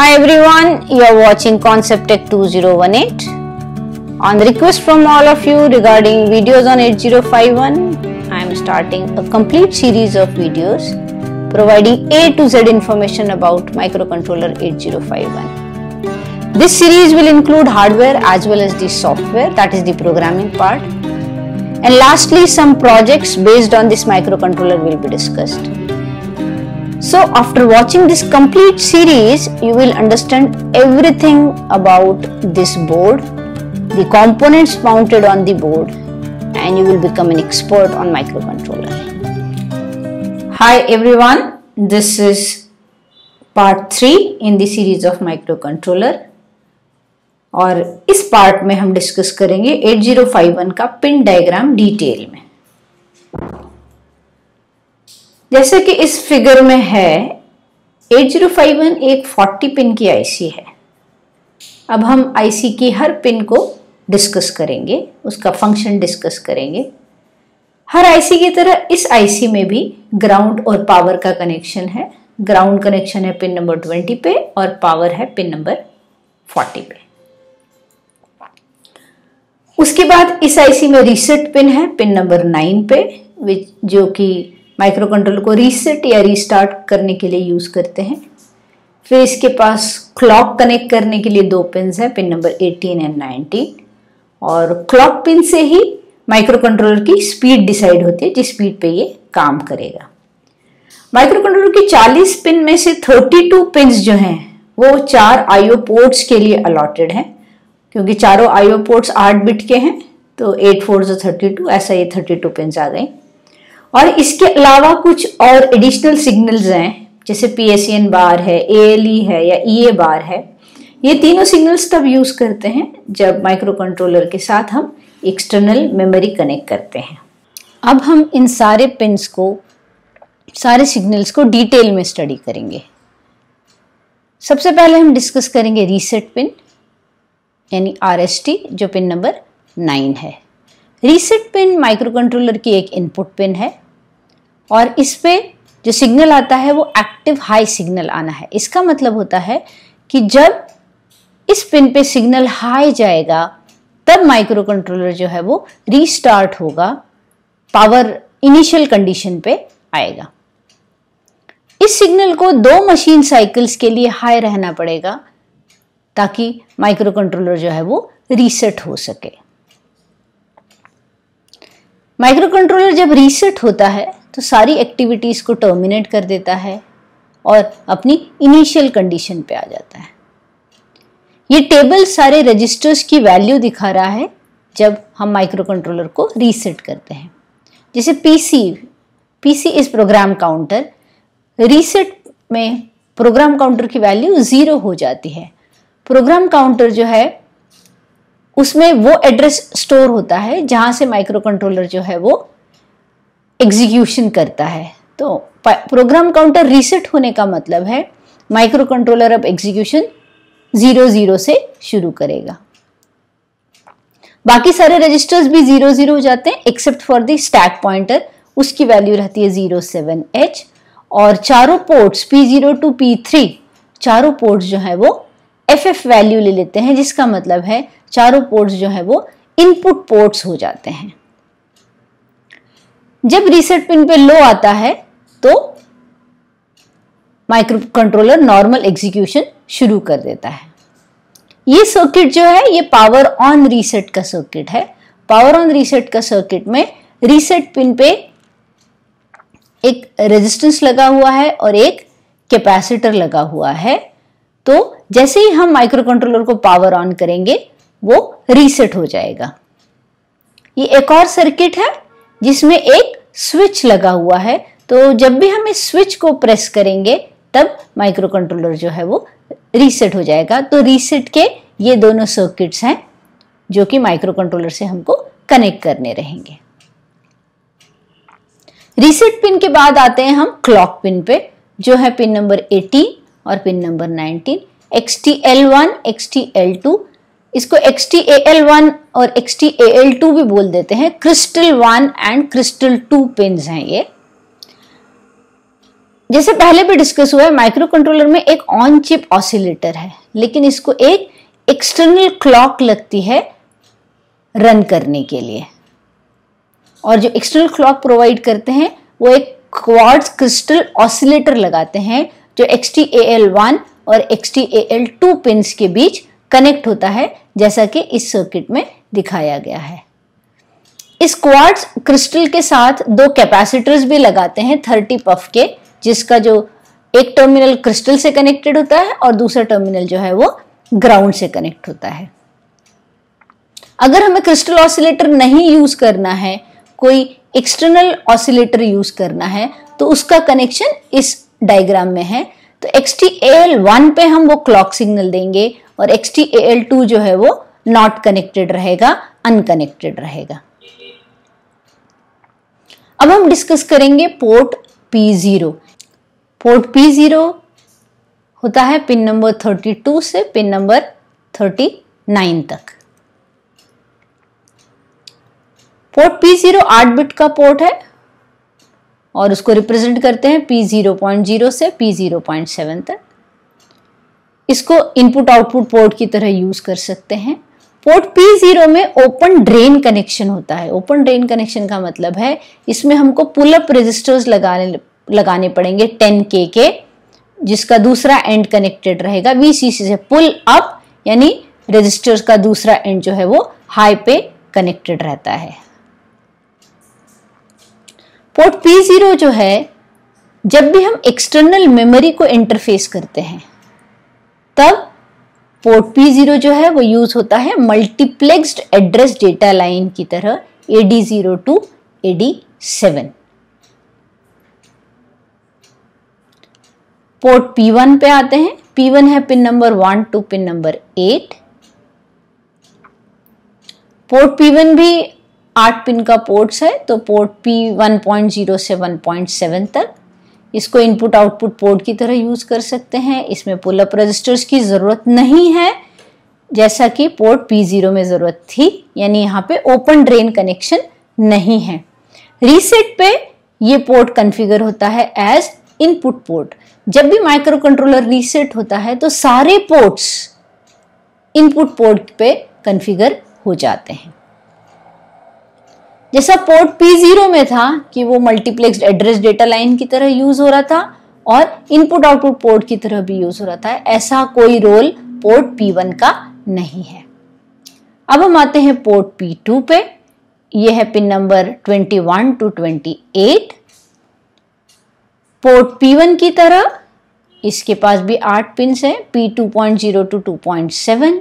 Hi everyone, you are watching ConceptTech 2018. On the request from all of you regarding videos on 8051, I am starting a complete series of videos providing A to Z information about microcontroller 8051. This series will include hardware as well as the software, that is the programming part. And lastly, some projects based on this microcontroller will be discussed. So after watching this complete series, you will understand everything about this board, the components mounted on the board, and you will become an expert on microcontroller. Hi everyone, this is part 3 in the series of microcontroller. और इस part में हम discuss करेंगे 8051 का pin diagram detail में। जैसे कि इस फिगर में है, 8051 एक 40 पिन की आईसी है। अब हम आईसी की हर पिन को डिस्कस करेंगे, उसका फंक्शन डिस्कस करेंगे। हर आईसी की तरह इस आईसी में भी ग्राउंड और पावर का कनेक्शन है। ग्राउंड कनेक्शन है पिन नंबर 20 पे और पावर है पिन नंबर 40 पे। उसके बाद इस आईसी में रीसेट पिन है पिन नंबर 9 पे, जो कि माइक्रोकंट्रोलर को रीसेट या रीस्टार्ट करने के लिए यूज़ करते हैं। फिर इसके पास क्लॉक कनेक्ट करने के लिए दो पिन हैं पिन नंबर 18 एंड 19, और क्लॉक पिन से ही माइक्रोकंट्रोलर की स्पीड डिसाइड होती है जिस स्पीड पे ये काम करेगा। माइक्रोकंट्रोलर की 40 पिन में से 32 पिन्स जो हैं वो 4 आईओ पोर्ट्स के लिए अलॉटेड हैं, क्योंकि चारों आईओ पोर्ट्स 8 बिट के हैं तो 8 4 32, ऐसा ये 32 पिन्स आ गई। और इसके अलावा कुछ और एडिशनल सिग्नल्स हैं जैसे PSEN बार है, ALE है या EA बार है। ये तीनों सिग्नल्स तब यूज़ करते हैं जब माइक्रोकंट्रोलर के साथ हम एक्सटर्नल मेमोरी कनेक्ट करते हैं। अब हम इन सारे पिन्स को, सारे सिग्नल्स को डिटेल में स्टडी करेंगे। सबसे पहले हम डिस्कस करेंगे रीसेट पिन यानी RST जो पिन नंबर 9 है। रीसेट पिन माइक्रोकंट्रोलर की एक इनपुट पिन है और इस पे जो सिग्नल आता है वो एक्टिव हाई सिग्नल आना है। इसका मतलब होता है कि जब इस पिन पे सिग्नल हाई जाएगा तब माइक्रोकंट्रोलर जो है वो रीस्टार्ट होगा, पावर इनिशियल कंडीशन पे आएगा। इस सिग्नल को 2 मशीन साइकिल्स के लिए हाई रहना पड़ेगा ताकि माइक्रोकंट्रोलर जो है वो रीसेट हो सके। माइक्रोकंट्रोलर जब रीसेट होता है तो सारी एक्टिविटीज़ को टर्मिनेट कर देता है और अपनी इनिशियल कंडीशन पे आ जाता है। ये टेबल सारे रजिस्टर्स की वैल्यू दिखा रहा है जब हम माइक्रोकंट्रोलर को रीसेट करते हैं। जैसे पीसी इस प्रोग्राम काउंटर, रीसेट में प्रोग्राम काउंटर की वैल्यू 0 हो जाती है। प्रोग्राम काउंटर जो है उसमें वो एड्रेस स्टोर होता है जहाँ से माइक्रोकंट्रोलर जो है वो एग्जीक्यूशन करता है। तो प्रोग्राम काउंटर रीसेट होने का मतलब है माइक्रोकंट्रोलर अब एग्जीक्यूशन 00 से शुरू करेगा। बाकी सारे रजिस्टर्स भी 00 हो जाते हैं except for the stack pointer, उसकी वैल्यू रहती है 07H। और चारों पोर्ट्स P0 टू P3 चारों पोर्ट्स जो है वो FF वैल्यू ले लेते हैं, जिसका मतलब है चारों पोर्ट्स जो है वो इनपुट पोर्ट्स हो जाते हैं। जब रीसेट पिन पे लो आता है तो माइक्रो कंट्रोलर नॉर्मल एग्जीक्यूशन शुरू कर देता है। ये सर्किट जो है ये पावर ऑन रीसेट का सर्किट है। पावर ऑन रीसेट का सर्किट में रीसेट पिन पे एक रेजिस्टेंस लगा हुआ है और एक कैपेसिटर लगा हुआ है। तो जैसे ही हम माइक्रोकंट्रोलर को पावर ऑन करेंगे वो रीसेट हो जाएगा। ये एक और सर्किट है जिसमें एक स्विच लगा हुआ है, तो जब भी हम इस स्विच को प्रेस करेंगे तब माइक्रोकंट्रोलर जो है वो रीसेट हो जाएगा। तो रीसेट के ये दोनों सर्किट्स हैं जो कि माइक्रोकंट्रोलर से हमको कनेक्ट करने रहेंगे। रीसेट पिन के बाद आते हैं हम क्लॉक पिन पे जो है पिन नंबर 18 और पिन नंबर 19। XTL1, XTL2, इसको XTAL1 और XTAL2 भी बोल देते हैं। क्रिस्टल 1 एंड क्रिस्टल 2 पिन्स हैं ये। जैसे पहले भी डिस्कस हुआ है, माइक्रो कंट्रोलर में एक ऑन चिप ऑसिलेटर है, लेकिन इसको एक एक्सटर्नल क्लॉक लगती है रन करने के लिए, और जो एक्सटर्नल क्लॉक प्रोवाइड करते हैं वो एक क्वार्ट्ज क्रिस्टल ऑसिलेटर लगाते हैं जो XTAL1 और XTAL2 पिन्स के बीच कनेक्ट होता है, जैसा कि इस सर्किट में दिखाया गया है। इस क्वार्ट्ज क्रिस्टल के साथ दो कैपेसिटर्स भी लगाते हैं 30 पफ के, जिसका जो एक टर्मिनल क्रिस्टल से कनेक्टेड होता है और दूसरा टर्मिनल जो है वो ग्राउंड से कनेक्ट होता है। अगर हमें क्रिस्टल ऑसिलेटर नहीं यूज करना है, कोई एक्सटर्नल ऑसिलेटर यूज करना है, तो उसका कनेक्शन इस डायग्राम में है। तो XTAL1 पे हम वो क्लॉक सिग्नल देंगे और XTAL2 जो है वो नॉट कनेक्टेड रहेगा, अनकनेक्टेड रहेगा। अब हम डिस्कस करेंगे पोर्ट P0। पोर्ट P0 होता है पिन नंबर 32 से पिन नंबर 39 तक। पोर्ट P0 8 बिट का पोर्ट है और उसको रिप्रेजेंट करते हैं P0.0 से P0.7 तक। इसको इनपुट आउटपुट पोर्ट की तरह यूज कर सकते हैं। पोर्ट P0 में ओपन ड्रेन कनेक्शन होता है। ओपन ड्रेन कनेक्शन का मतलब है इसमें हमको पुल अप रेजिस्टर्स लगाने पड़ेंगे 10K के, जिसका दूसरा एंड कनेक्टेड रहेगा VCC से। पुल अप यानी रेजिस्टर्स का दूसरा एंड जो है वो हाई पे कनेक्टेड रहता है। पोर्ट P0 जो है, जब भी हम एक्सटर्नल मेमोरी को इंटरफेस करते हैं तब पोर्ट P0 जो है वो यूज होता है मल्टीप्लेक्स्ड एड्रेस डेटा लाइन की तरह AD0 to AD7। Port P1 पे आते हैं। P1 है pin number 1 to pin number 8। Port P1 भी 8 पिन का पोर्ट्स है, तो पोर्ट P1.0 से 1.7 तक। इसको इनपुट आउटपुट पोर्ट की तरह यूज कर सकते हैं। इसमें पुल अप रजिस्टर्स की जरूरत नहीं है जैसा कि पोर्ट P0 में जरूरत थी, यानी यहाँ पे ओपन ड्रेन कनेक्शन नहीं है। रीसेट पे ये पोर्ट कॉन्फ़िगर होता है एज इनपुट पोर्ट। जब भी माइक्रो कंट्रोलर रीसेट होता है तो सारे पोर्ट्स इनपुट पोर्ट पे कॉन्फ़िगर हो जाते हैं। जैसा पोर्ट P0 में था कि वो मल्टीप्लेक्स्ड एड्रेस डेटा लाइन की तरह यूज हो रहा था और इनपुट आउटपुट पोर्ट की तरह भी यूज हो रहा था, ऐसा कोई रोल पोर्ट P1 का नहीं है। अब हम आते हैं पोर्ट P2 पे। यह है pin number 21 to 28। Port P1 की तरह इसके पास भी 8 पिन्स हैं, P2.0 टू 2.7।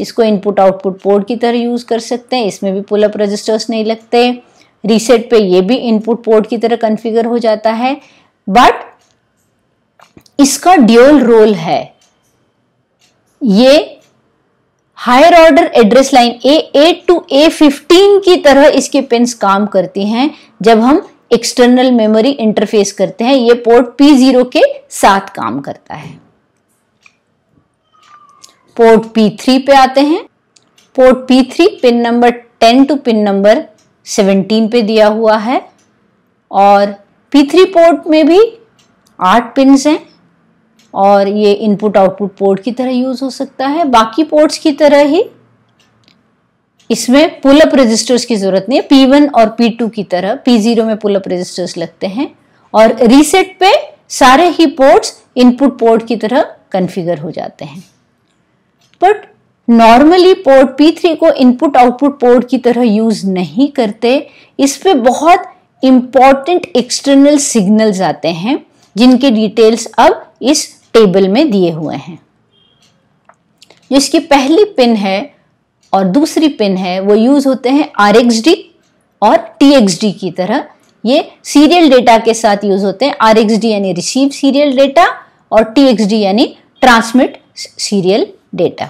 इसको इनपुट आउटपुट पोर्ट की तरह यूज कर सकते हैं। इसमें भी पुल अप रजिस्टर्स नहीं लगते। रीसेट पे ये भी इनपुट पोर्ट की तरह कॉन्फ़िगर हो जाता है, बट इसका ड्यूअल रोल है। ये higher order address line A8 to A15 की तरह इसके पिन्स काम करती हैं जब हम एक्सटर्नल मेमोरी इंटरफेस करते हैं। ये पोर्ट P0 के साथ काम करता है। पोर्ट P3 पे आते हैं। Port P3 pin number 10 to pin number 17 पे दिया हुआ है और P3 पोर्ट में भी 8 पिन्स हैं और ये इनपुट आउटपुट पोर्ट की तरह यूज हो सकता है। बाकी पोर्ट्स की तरह ही इसमें पुल अप रजिस्टर्स की जरूरत नहीं है। P1 और P2 की तरह P0 में पुल अप रजिस्टर्स लगते हैं और रीसेट पे सारे ही पोर्ट्स इनपुट पोर्ट की तरह कॉन्फ़िगर हो जाते हैं। बट नॉर्मली पोर्ट P3 को इनपुट आउटपुट पोर्ट की तरह यूज नहीं करते। इस पे बहुत इम्पॉर्टेंट एक्सटर्नल सिग्नल्स आते हैं जिनके डिटेल्स अब इस टेबल में दिए हुए हैं। जो इसकी पहली पिन है और दूसरी पिन है वो यूज होते हैं RXD और TXD की तरह। ये सीरियल डेटा के साथ यूज होते हैं। RXD यानी रिसीव सीरियल डेटा और TXD यानी ट्रांसमिट सीरियल डेटा।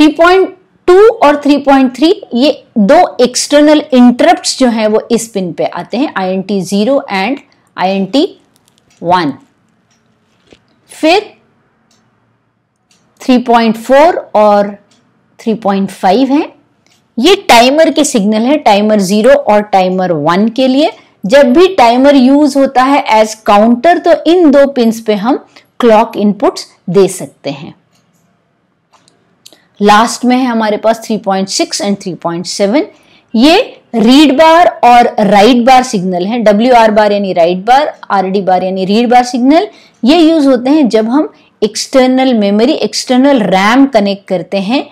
3.2 और 3.3 ये दो एक्सटर्नल इंटरप्ट्स जो हैं वो इस पिन पे आते हैं, INT0 एंड INT1। फिर 3.4 और 3.5 हैं। ये टाइमर के सिग्नल है, टाइमर 0 और टाइमर 1 के लिए। जब भी टाइमर यूज होता है एज काउंटर तो इन दो पिन्स पे हम क्लॉक इनपुट्स दे सकते हैं। लास्ट में है हमारे पास 3.6 एंड 3.7, ये रीड बार और राइट बार सिग्नल हैं। WR बार यानी राइट बार, RD बार यानी रीड बार सिग्नल। ये यूज होते हैं जब हम external memory, external RAM connect करते हैं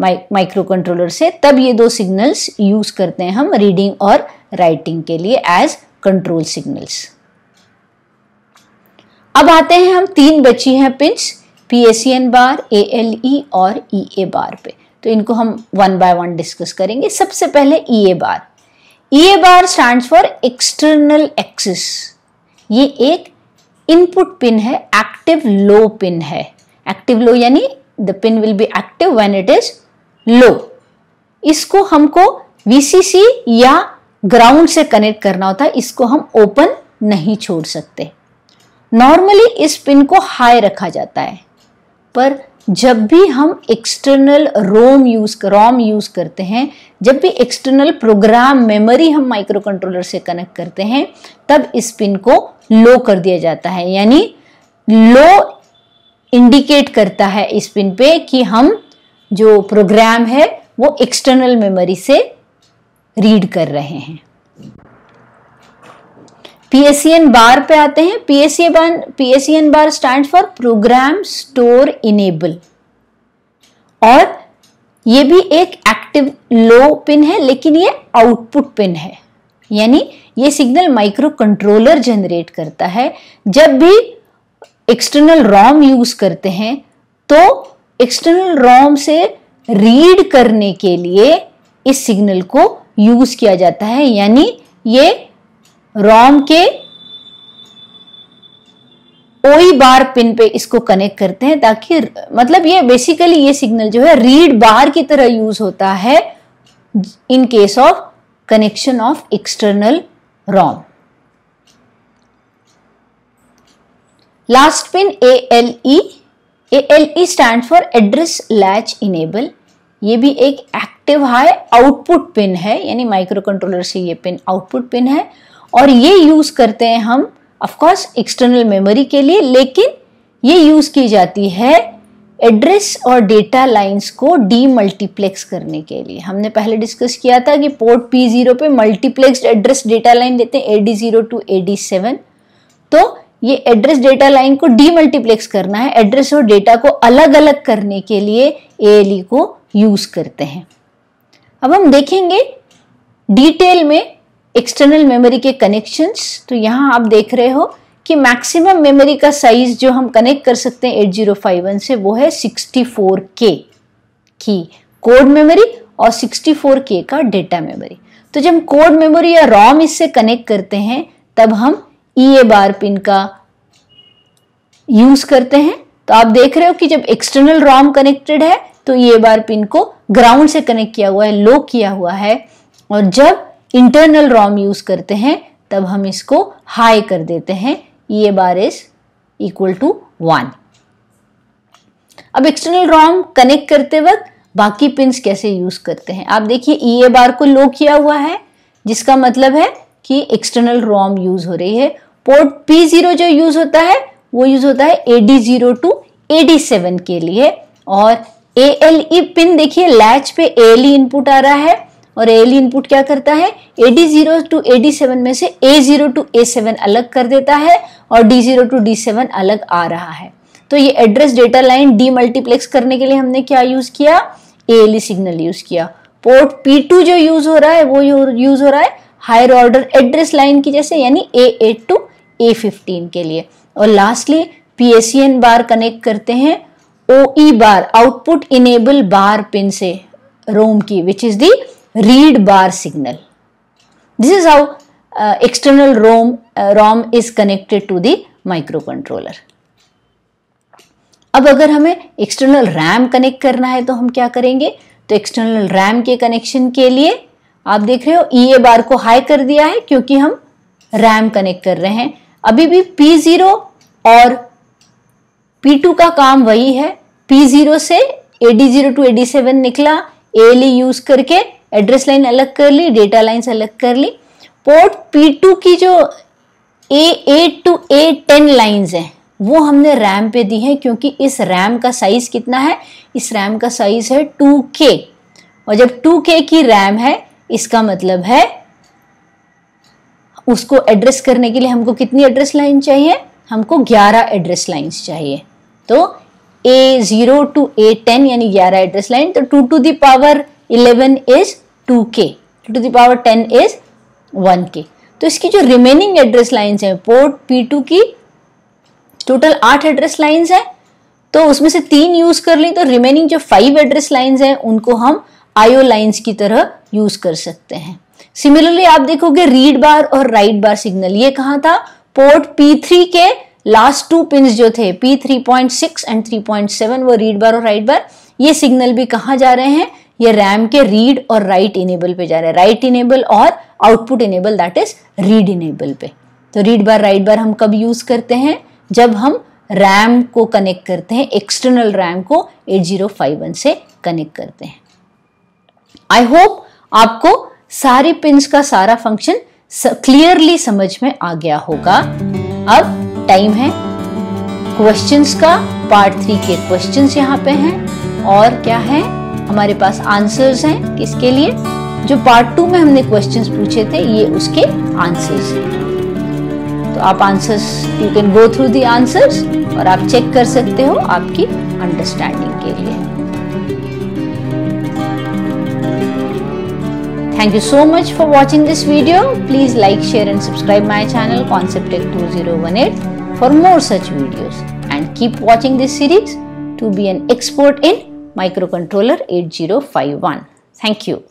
माइक्रो कंट्रोलर से, तब ये दो सिग्नल्स यूज करते हैं हम रीडिंग और राइटिंग के लिए एज कंट्रोल सिग्नल्स। अब आते हैं हम, तीन बची हैं पिंस, PSEN बार, ALE और EA बार पे, तो इनको हम वन बाय वन डिस्कस करेंगे। सबसे पहले EA bar. EA bar stands for external access. ये एक इनपुट पिन है, एक्टिव लो पिन है। एक्टिव लो यानी the pin will be active when it is low। इसको हमको VCC या ग्राउंड से कनेक्ट करना होता है, इसको हम ओपन नहीं छोड़ सकते। नॉर्मली इस पिन को हाई रखा जाता है, पर जब भी हम एक्सटर्नल रोम यूज करते हैं, जब भी एक्सटर्नल प्रोग्राम मेमोरी हम माइक्रो कंट्रोलर से कनेक्ट करते हैं, तब इस पिन को लो कर दिया जाता है। यानी लो इंडिकेट करता है इस पिन पे कि हम जो प्रोग्राम है वो एक्सटर्नल मेमोरी से रीड कर रहे हैं। PSEN बार पे आते हैं। PSEN bar stand for program store enable, और ये भी एक एक्टिव लो पिन है, लेकिन ये आउटपुट पिन है। यानी ये सिग्नल माइक्रो कंट्रोलर जनरेट करता है। जब भी एक्सटर्नल रोम यूज करते हैं तो एक्सटर्नल रोम से रीड करने के लिए इस सिग्नल को यूज किया जाता है। यानी ये रोम के OE बार पिन पे इसको कनेक्ट करते हैं, ताकि मतलब ये बेसिकली ये सिग्नल जो है रीड बार की तरह यूज होता है in case of connection of external ROM. Last pin ALE। ALE stand for address latch enable. ये भी एक एक्टिव हाई आउटपुट पिन है, यानी माइक्रो कंट्रोलर से ये पिन आउटपुट पिन है, और ये यूज करते हैं हम ऑफकोर्स एक्सटर्नल मेमोरी के लिए, लेकिन ये यूज की जाती है एड्रेस और डेटा लाइंस को डीमल्टीप्लेक्स करने के लिए। हमने पहले डिस्कस किया था कि पोर्ट P0 पे मल्टीप्लेक्स्ड एड्रेस डेटा लाइन देते हैं AD0 to AD7, तो ये एड्रेस डेटा लाइन को डीमल्टीप्लेक्स करना है। एड्रेस और डेटा को अलग अलग करने के लिए ALE को यूज करते हैं। अब हम देखेंगे डिटेल में एक्सटर्नल मेमोरी के कनेक्शंस। तो यहाँ आप देख रहे हो कि मैक्सिमम मेमोरी का साइज जो हम कनेक्ट कर सकते हैं 8051 से वो है 64K की कोड मेमोरी और 64K का डेटा मेमोरी। तो जब हम कोड मेमोरी या रोम इससे कनेक्ट करते हैं तब हम EA बार पिन का यूज करते हैं। तो आप देख रहे हो कि जब एक्सटर्नल रोम कनेक्टेड है तो EA बार पिन को ग्राउंड से कनेक्ट किया हुआ है, लो किया हुआ है, और जब इंटरनल रोम यूज करते हैं तब हम इसको हाई कर देते हैं। EA bar is equal to 1। अब एक्सटर्नल रोम कनेक्ट करते वक्त बाकी पिन्स कैसे यूज करते हैं, आप देखिए EA बार को लो किया हुआ है, जिसका मतलब है कि एक्सटर्नल रोम यूज हो रही है। पोर्ट P0 जो यूज होता है वो यूज होता है AD0 to AD7 के लिए, और ALE पिन देखिए लैच पे ALE इनपुट आ रहा है, और ALE इनपुट क्या करता है AD0 to AD7 में से A0 to A7 अलग कर देता है और D0 to D7 अलग आ रहा है। तो ये एड्रेस डेटा लाइन डीमल्टीप्लेक्स करने के लिए हमने क्या यूज किया, ALE सिग्नल यूज किया। पोर्ट P2 जो यूज हो रहा है वो यूज हो रहा है हायर ऑर्डर एड्रेस लाइन की जैसे, यानी A8 to A15 के लिए। और लास्टली PSEN बार कनेक्ट करते हैं OE bar, output enable bar pin से रोम की, which is the read bar signal. This is how external ROM is connected to the microcontroller. अब अगर हमें एक्सटर्नल रैम कनेक्ट करना है तो हम क्या करेंगे, तो एक्सटर्नल रैम के कनेक्शन के लिए आप देख रहे हो EA बार को हाई कर दिया है क्योंकि हम रैम कनेक्ट कर रहे हैं। अभी भी P0 और P2 का काम वही है। P0 से AD0 to AD7 निकला, ALE यूज करके एड्रेस लाइन अलग कर ली, डेटा लाइन्स अलग कर ली। पोर्ट P2 की जो A8 टू A10 लाइंस हैं वो हमने रैम पे दी है, क्योंकि इस रैम का साइज कितना है, इस रैम का साइज है 2K, और जब 2K की रैम है इसका मतलब है उसको एड्रेस करने के लिए हमको कितनी एड्रेस लाइन चाहिए, हमको 11 एड्रेस लाइंस चाहिए। तो A0 टू A10 यानी 11 एड्रेस लाइन, तो 2 to the power 11 is 2K, 2 to the power 10 is 1K। तो इसकी जो रिमेनिंग एड्रेस लाइंस हैं पोर्ट P2 की टोटल 8 एड्रेस लाइंस हैं, तो उसमें से 3 यूज कर ली, तो रिमेनिंग जो 5 एड्रेस लाइंस हैं उनको हम IO लाइंस की तरह यूज कर सकते हैं। सिमिलरली आप देखोगे रीड बार और राइट बार सिग्नल, ये कहाँ था, पोर्ट P3 के लास्ट 2 पिन जो थे P3.6 एंड 3.7 वो रीड बार और राइट बार, ये सिग्नल भी कहाँ जा रहे हैं, ये रैम के रीड और राइट इनेबल पे जा रहे हैं, राइट इनेबल और output enable that is read enable पे। तो रीड बार राइट बार हम कब यूज करते हैं, जब हम रैम को कनेक्ट करते हैं, एक्सटर्नल रैम को 8051 से कनेक्ट करते हैं। आई होप आपको सारे पिन्स का सारा फंक्शन क्लियरली समझ में आ गया होगा। अब टाइम है क्वेश्चंस का, पार्ट 3 के क्वेश्चंस यहाँ पे हैं, और क्या है हमारे पास आंसर्स हैं, किसके लिए, जो पार्ट 2 में हमने क्वेश्चंस पूछे थे ये उसके आंसर्स हैं। तो आप answers, you can go through the answers और आप चेक कर सकते हो आपकी अंडरस्टैंडिंग के लिए। Thank you so much for watching this video. Please like, share and subscribe my channel ConceptTech 2018 for more such videos, and keep watching this series to be an expert in microcontroller 8051. Thank you.